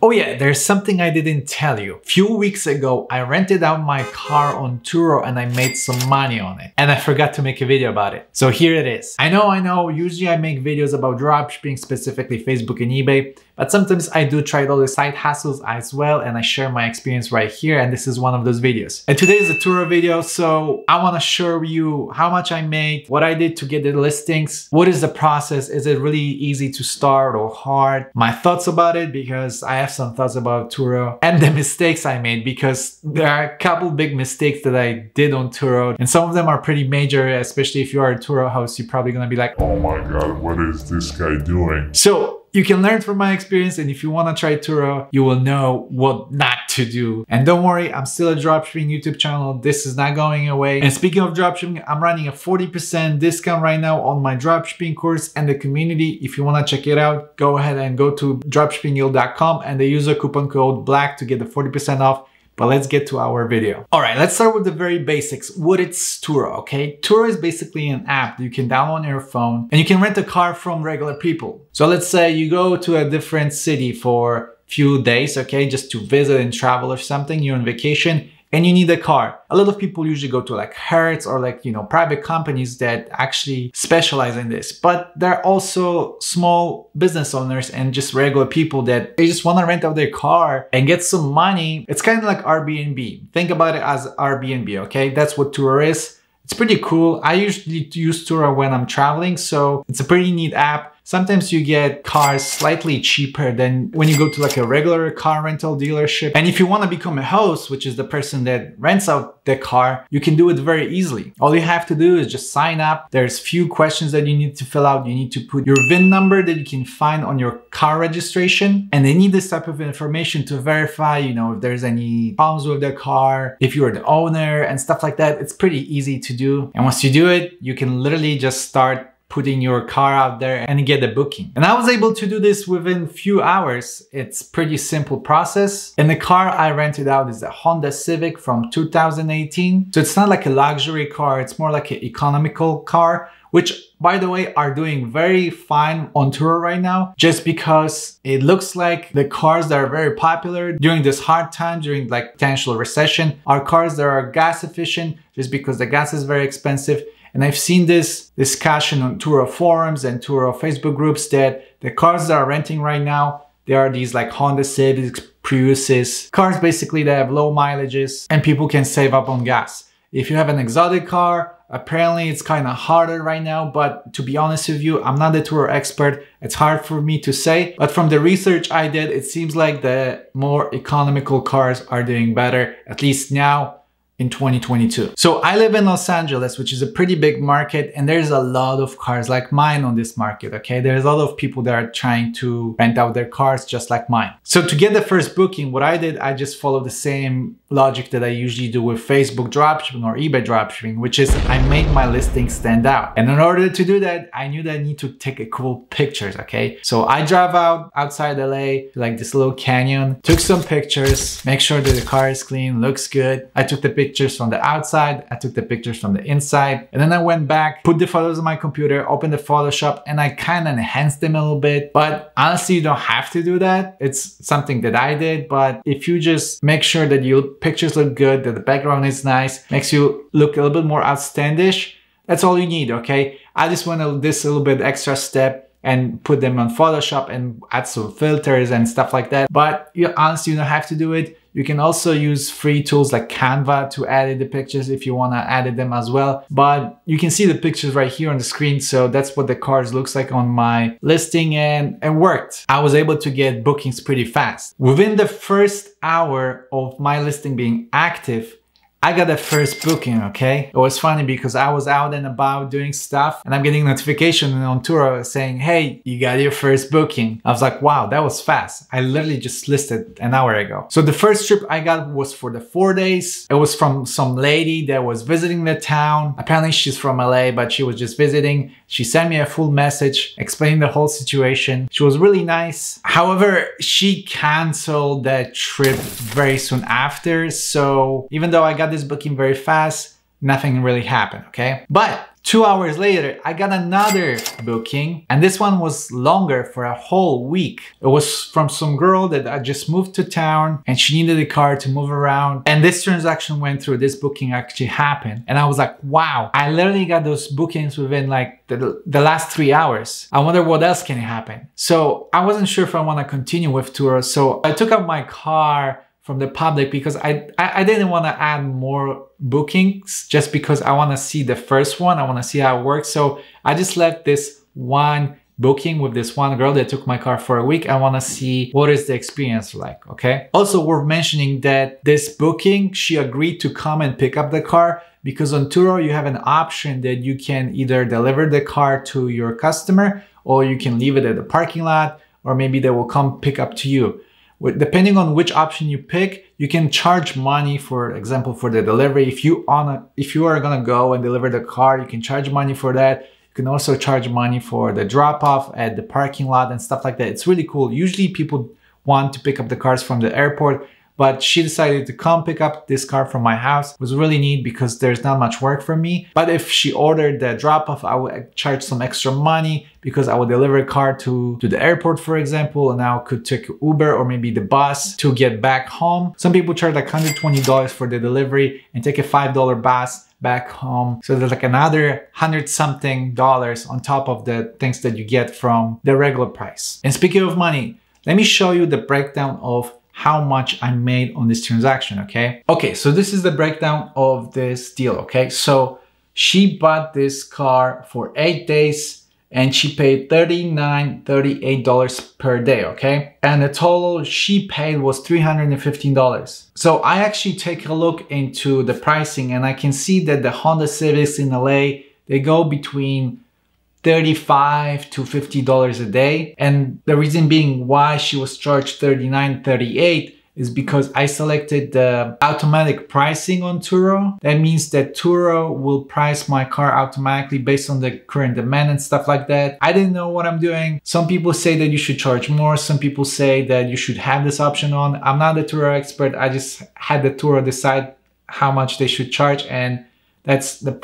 Oh yeah, there's something I didn't tell you. A few weeks ago, I rented out my car on Turo and I made some money on it. And I forgot to make a video about it. So here it is. I know, usually I make videos about dropshipping, specifically Facebook and eBay, but sometimes I do try all the side hustles as well and I share my experience right here, and this is one of those videos. And today is a Turo video, so I wanna show you how much I made, what I did to get the listings, what is the process, is it really easy to start or hard, my thoughts about it because I have some thoughts about Turo, and the mistakes I made because there are a couple big mistakes that I did on Turo, and some of them are pretty major. Especially if you are a Turo host, you're probably gonna be like, oh my god, what is this guy doing? So you can learn from my experience, and if you want to try Turo, you will know what not to do. And don't worry, I'm still a dropshipping YouTube channel. This is not going away. And speaking of dropshipping, I'm running a 40% discount right now on my dropshipping course and the community. If you want to check it out, go ahead and go to dropshippingguild.com and the user coupon code BLACK to get the 40% off. But let's get to our video. All right, let's start with the very basics. What is Turo, okay? Turo is basically an app that you can download on your phone, and you can rent a car from regular people. So let's say you go to a different city for a few days, okay, just to visit and travel or something, you're on vacation, and you need a car. A lot of people usually go to like Hertz or like, you know, private companies that actually specialize in this, but there are also small business owners and just regular people that they just want to rent out their car and get some money. It's kind of like Airbnb. Think about it as Airbnb, okay? That's what Turo is. It's pretty cool. I usually use Turo when I'm traveling, so it's a pretty neat app. Sometimes you get cars slightly cheaper than when you go to like a regular car rental dealership. And if you want to become a host, which is the person that rents out the car, you can do it very easily. All you have to do is just sign up. There's few questions that you need to fill out. You need to put your VIN number that you can find on your car registration. And they need this type of information to verify, you know, if there's any problems with the car, if you're the owner and stuff like that. It's pretty easy to do. And once you do it, you can literally just start putting your car out there and get a booking. And I was able to do this within few hours. It's pretty simple process. And the car I rented out is a Honda Civic from 2018. So it's not like a luxury car, it's more like an economical car, which by the way are doing very fine on Turo right now, just because it looks like the cars that are very popular during this hard time, during like potential recession, are cars that are gas efficient, just because the gas is very expensive. And I've seen this discussion on Turo forums and Turo Facebook groups that the cars that are renting right now, they are these like Honda Civics, Priuses, cars basically that have low mileages, and people can save up on gas. If you have an exotic car, apparently it's kind of harder right now, but to be honest with you, I'm not a Turo expert. It's hard for me to say, but from the research I did, it seems like the more economical cars are doing better, at least now, in 2022. So I live in Los Angeles, which is a pretty big market, and there's a lot of cars like mine on this market, okay? There's a lot of people that are trying to rent out their cars just like mine. So to get the first booking, what I did, I just followed the same logic that I usually do with Facebook dropshipping or eBay dropshipping, which is I made my listing stand out. And in order to do that, I knew that I need to take a cool pictures, okay? So I drive outside LA, like this little canyon, took some pictures, make sure that the car is clean, looks good. I took the pictures from the outside, I took the pictures from the inside, and then I went back, put the photos on my computer, opened the Photoshop, and I kind of enhanced them a little bit. But honestly, you don't have to do that. It's something that I did, but if you just make sure that your pictures look good, that the background is nice, makes you look a little bit more outstandish, that's all you need, okay? I just went this little bit extra step and put them on Photoshop and add some filters and stuff like that. But you honestly don't have to do it. You can also use free tools like Canva to edit the pictures if you want to edit them as well. But you can see the pictures right here on the screen. So that's what the cars looks like on my listing, and it worked. I was able to get bookings pretty fast. Within the first hour of my listing being active, I got the first booking, okay? It was funny because I was out and about doing stuff and I'm getting notification on Turo saying, hey, you got your first booking. I was like, wow, that was fast. I literally just listed an hour ago. So the first trip I got was for the 4 days. It was from some lady that was visiting the town. Apparently she's from LA, but she was just visiting. She sent me a full message explaining the whole situation. She was really nice. However, she canceled that trip very soon after. So even though I got this booking very fast, nothing really happened, okay? But 2 hours later, I got another booking, and this one was longer, for a whole week. It was from some girl that I just moved to town and she needed a car to move around. And this transaction went through, this booking actually happened. And I was like, wow, I literally got those bookings within like the last 3 hours. I wonder what else can happen. So I wasn't sure if I want to continue with Turo. So I took out my car from the public because I didn't want to add more bookings just because I want to see the first one. I want to see how it works. So I just left this one booking with this one girl that took my car for a week. I want to see what is the experience like, okay? Also worth mentioning that this booking, she agreed to come and pick up the car because on Turo, you have an option that you can either deliver the car to your customer or you can leave it at the parking lot, or maybe they will come pick up to you. Depending on which option you pick, you can charge money, for example, for the delivery. If you are gonna go and deliver the car, you can charge money for that. You can also charge money for the drop-off at the parking lot and stuff like that. It's really cool. Usually people want to pick up the cars from the airport, but she decided to come pick up this car from my house. It was really neat because there's not much work for me. But if she ordered the drop-off, I would charge some extra money because I would deliver a car to the airport, for example, and I could take Uber or maybe the bus to get back home. Some people charge like $120 for the delivery and take a $5 bus back home. So there's like another $100-something on top of the things that you get from the regular price. And speaking of money, let me show you the breakdown of how much I made on this transaction, okay? Okay, so this is the breakdown of this deal, okay? So she bought this car for 8 days and she paid $38 per day, okay? And the total she paid was $315. So I actually take a look into the pricing and I can see that the Honda Civics in LA, they go between $35 to $50 a day. And the reason being why she was charged $39, $38 is because I selected the automatic pricing on Turo. That means that Turo will price my car automatically based on the current demand and stuff like that. I didn't know what I'm doing. Some people say that you should charge more. Some people say that you should have this option on. I'm not a Turo expert. I just had the Turo decide how much they should charge, and that's the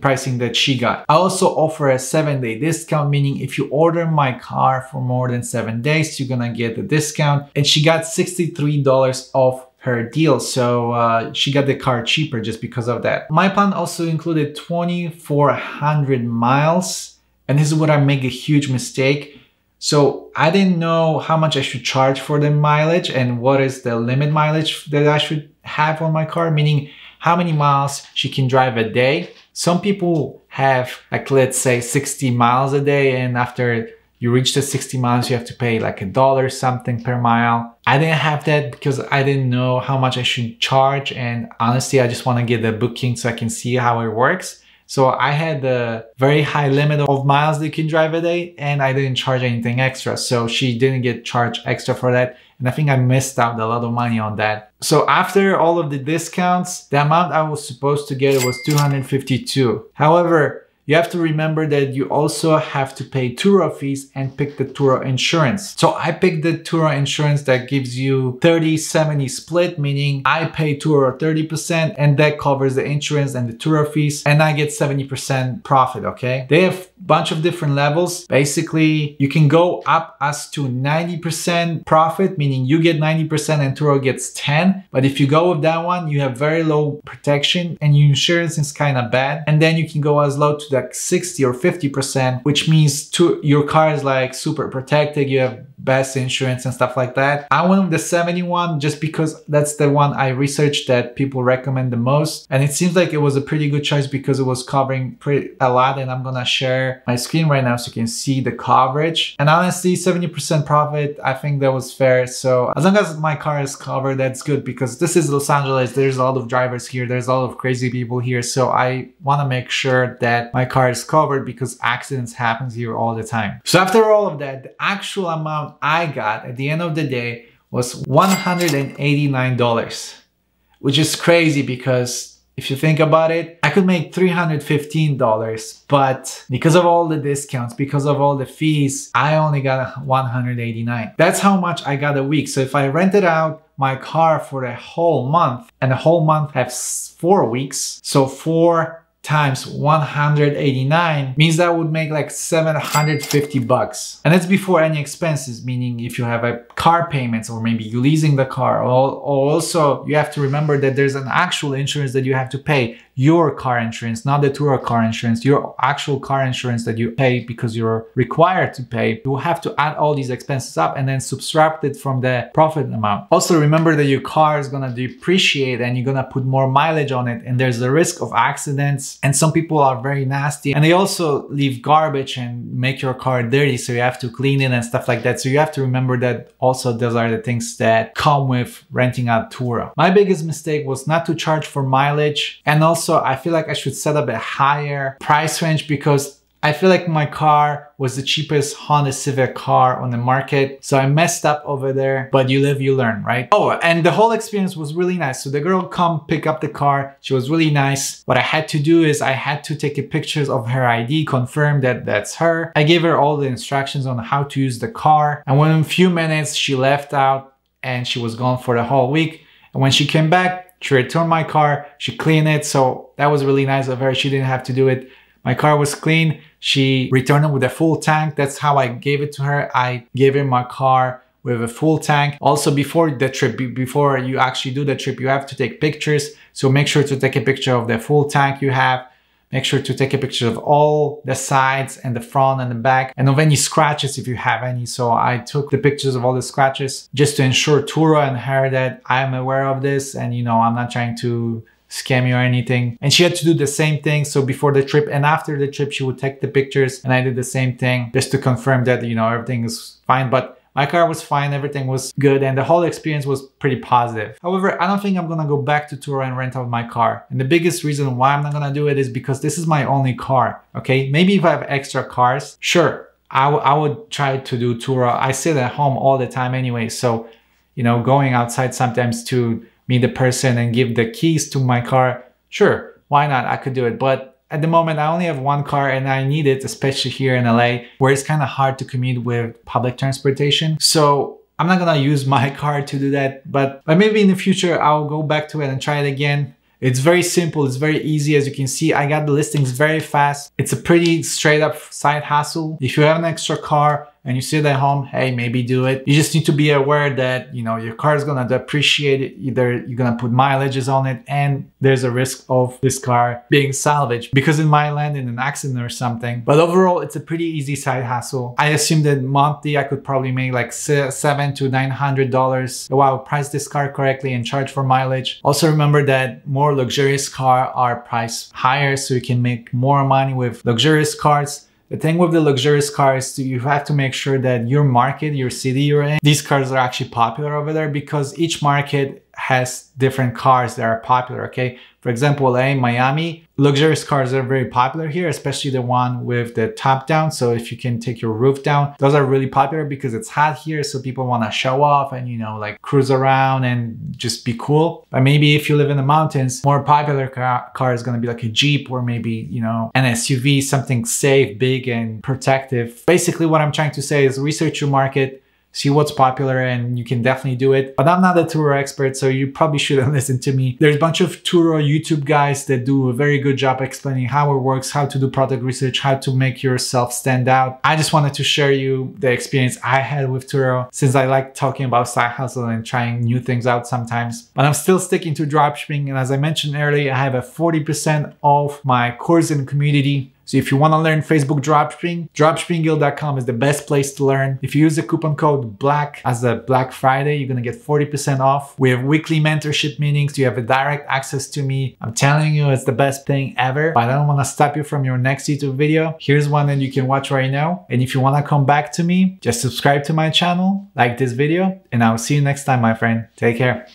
pricing that she got. I also offer a 7-day discount, meaning if you order my car for more than 7 days, you're gonna get the discount. And she got $63 off her deal, so she got the car cheaper just because of that. My plan also included 2,400 miles, and this is where I make a huge mistake. So I didn't know how much I should charge for the mileage and what is the limit mileage that I should have on my car, meaning how many miles she can drive a day. Some people have, like, let's say 60 miles a day, and after you reach the 60 miles, you have to pay like $1 something per mile. I didn't have that because I didn't know how much I should charge, and honestly, I just want to get the booking so I can see how it works. So I had a very high limit of miles they can drive a day, and I didn't charge anything extra. So she didn't get charged extra for that. And I think I missed out a lot of money on that. So after all of the discounts, the amount I was supposed to get was $252. However, you have to remember that you also have to pay Turo fees and pick the Turo insurance. So I picked the Turo insurance that gives you 30-70 split, meaning I pay Turo 30% and that covers the insurance and the Turo fees, and I get 70% profit, okay? They have a bunch of different levels. Basically, you can go up as to 90% profit, meaning you get 90% and Turo gets 10. But if you go with that one, you have very low protection and your insurance is kind of bad. And then you can go as low to like 60 or 50%, which means your car is like super protected, you have best insurance and stuff like that. I went with the 71 just because that's the one I researched that people recommend the most, and it seems like it was a pretty good choice because it was covering a lot, and I'm gonna share my screen right now so you can see the coverage. And honestly, 70% profit, I think that was fair. So as long as my car is covered, that's good, because this is Los Angeles, there's a lot of drivers here, there's a lot of crazy people here, so I want to make sure that my car is covered because accidents happen here all the time. So after all of that, the actual amount I got at the end of the day was $189, which is crazy because if you think about it, I could make $315, but because of all the discounts, because of all the fees, I only got $189. That's how much I got a week. So if I rented out my car for a whole month, and the whole month has 4 weeks, so 4 times 189 means that would make like $750. And that's before any expenses, meaning if you have a car payments or maybe you're leasing the car, or also you have to remember that there's an actual insurance that you have to pay, your car insurance, not the Turo car insurance, your actual car insurance that you pay because you're required to pay. You have to add all these expenses up and then subtract it from the profit amount. Also remember that your car is gonna depreciate and you're gonna put more mileage on it, and there's a risk of accidents. And some people are very nasty and they also leave garbage and make your car dirty, so you have to clean it and stuff like that. So you have to remember that also those are the things that come with renting out Turo. My biggest mistake was not to charge for mileage, and also I feel like I should set up a higher price range because I feel like my car was the cheapest Honda Civic car on the market. So I messed up over there, but you live, you learn, right? Oh, and the whole experience was really nice. So the girl come pick up the car. She was really nice. What I had to do is I had to take a pictures of her ID, confirm that that's her. I gave her all the instructions on how to use the car. And within a few minutes, she left out and she was gone for the whole week. And when she came back, she returned my car, she cleaned it. So that was really nice of her. She didn't have to do it. My car was clean. She returned it with a full tank. That's how I gave it to her. I gave her my car with a full tank. Also before the trip, before you actually do the trip, you have to take pictures. So make sure to take a picture of the full tank you have. Make sure to take a picture of all the sides and the front and the back, and of any scratches if you have any. So I took the pictures of all the scratches just to ensure Turo and her that I am aware of this, and you know, I'm not trying to scam you or anything. And she had to do the same thing. So before the trip and after the trip, she would take the pictures, and I did the same thing just to confirm that, you know, everything is fine. But my car was fine, everything was good, and the whole experience was pretty positive. However, I don't think I'm gonna go back to Turo and rent out my car. And the biggest reason why I'm not gonna do it is because this is my only car, okay? Maybe if I have extra cars, sure, I would try to do Turo. I sit at home all the time anyway. So, you know, going outside sometimes to meet the person and give the keys to my car, sure, why not? I could do it. But at the moment, I only have one car and I need it, especially here in LA, where it's kind of hard to commute with public transportation. So I'm not gonna use my car to do that, but maybe in the future, I'll go back to it and try it again. It's very simple, it's very easy. As you can see, I got the listings very fast. It's a pretty straight up side hustle. If you have an extra car and you sit at home, hey, maybe do it. You just need to be aware that, you know, your car is gonna depreciate it. Either you're gonna put mileages on it, and there's a risk of this car being salvaged because it might land in an accident or something. But overall, it's a pretty easy side hustle. I assume that monthly I could probably make like $700 to $900. So I would price this car correctly and charge for mileage. Also remember that more luxurious cars are priced higher, so you can make more money with luxurious cars. The thing with the luxurious cars is you have to make sure that your market, your city you're in, these cars are actually popular over there, because each market has different cars that are popular, okay? For example, LA, Miami, luxurious cars are very popular here, especially the one with the top down. So if you can take your roof down, those are really popular because it's hot here. So people want to show off and, you know, like cruise around and just be cool. But maybe if you live in the mountains, more popular car is going to be like a Jeep, or maybe, you know, an SUV, something safe, big and protective. Basically what I'm trying to say is research your market, see what's popular, and you can definitely do it. But I'm not a Turo expert, so you probably shouldn't listen to me. There's a bunch of Turo YouTube guys that do a very good job explaining how it works, how to do product research, how to make yourself stand out. I just wanted to share you the experience I had with Turo, since I like talking about side hustle and trying new things out sometimes. But I'm still sticking to dropshipping. And as I mentioned earlier, I have a 40% off my course and community. So if you want to learn Facebook dropshipping, dropshippingguild.com is the best place to learn. If you use the coupon code BLACK as a Black Friday, you're going to get 40% off. We have weekly mentorship meetings. You have a direct access to me. I'm telling you, it's the best thing ever. But I don't want to stop you from your next YouTube video. Here's one that you can watch right now. And if you want to come back to me, just subscribe to my channel, like this video, and I will see you next time, my friend. Take care.